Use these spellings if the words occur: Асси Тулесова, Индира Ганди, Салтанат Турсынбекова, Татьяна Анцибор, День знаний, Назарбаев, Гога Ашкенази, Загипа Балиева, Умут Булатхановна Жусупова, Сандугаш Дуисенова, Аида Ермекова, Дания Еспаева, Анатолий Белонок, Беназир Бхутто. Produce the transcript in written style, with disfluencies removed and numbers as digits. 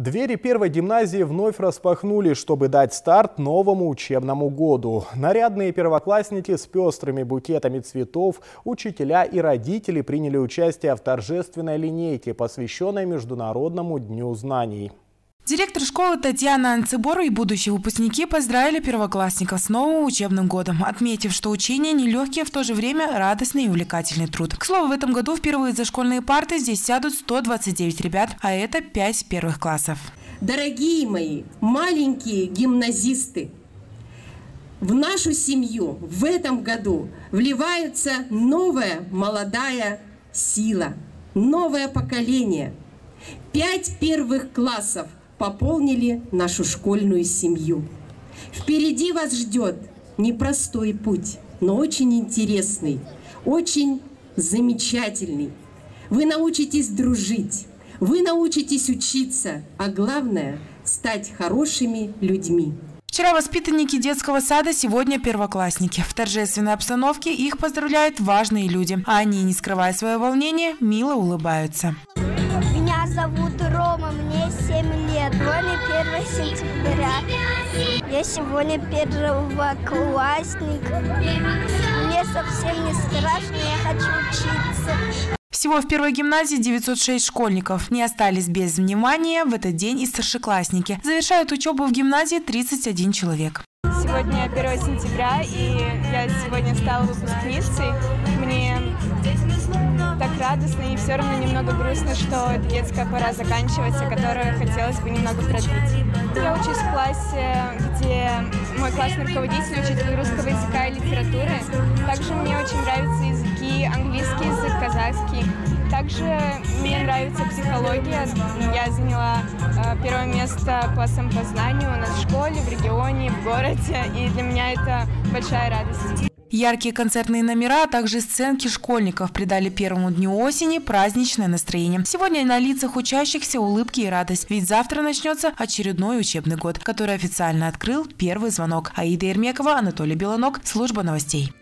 Двери первой гимназии вновь распахнули, чтобы дать старт новому учебному году. Нарядные первоклассники с пестрыми букетами цветов, учителя и родители приняли участие в торжественной линейке, посвященной Международному дню знаний. Директор школы Татьяна Анцибор и будущие выпускники поздравили первоклассников с новым учебным годом, отметив, что учение нелегкие, в то же время радостный и увлекательный труд. К слову, в этом году впервые за школьные парты здесь сядут 129 ребят, а это 5 первых классов. Дорогие мои маленькие гимназисты, в нашу семью в этом году вливается новая молодая сила, новое поколение. 5 первых классов пополнили нашу школьную семью. Впереди вас ждет непростой путь, но очень интересный, очень замечательный. Вы научитесь дружить, вы научитесь учиться, а главное – стать хорошими людьми. Вчера воспитанники детского сада, сегодня первоклассники. В торжественной обстановке их поздравляют важные люди. А они, не скрывая свое волнение, мило улыбаются. Меня зовут Рома, мне 7 лет. Сегодня 1 сентября. Я сегодня первоклассник. Мне совсем не страшно, я хочу учиться. Всего в первой гимназии 906 школьников. Не остались без внимания в этот день и старшеклассники. Завершают учебу в гимназии 31 человек. Сегодня 1 сентября, и я сегодня стала выпускницей. Мне так радостно и все равно немного грустно, что детская пора заканчивается, которую хотелось бы немного продлить. Я учусь в классе, где мой классный руководитель учитель русского языка и литературы. Также мне очень нравятся языки, английский язык, казахский. Также мне нравится психология. Я заняла первое место по самопознанию у нас в школе, в регионе, в городе. И для меня это большая радость. Яркие концертные номера, а также сценки школьников придали первому дню осени праздничное настроение. Сегодня на лицах учащихся улыбки и радость, ведь завтра начнется очередной учебный год, который официально открыл первый звонок. Аида Ермекова, Анатолий Белонок, служба новостей.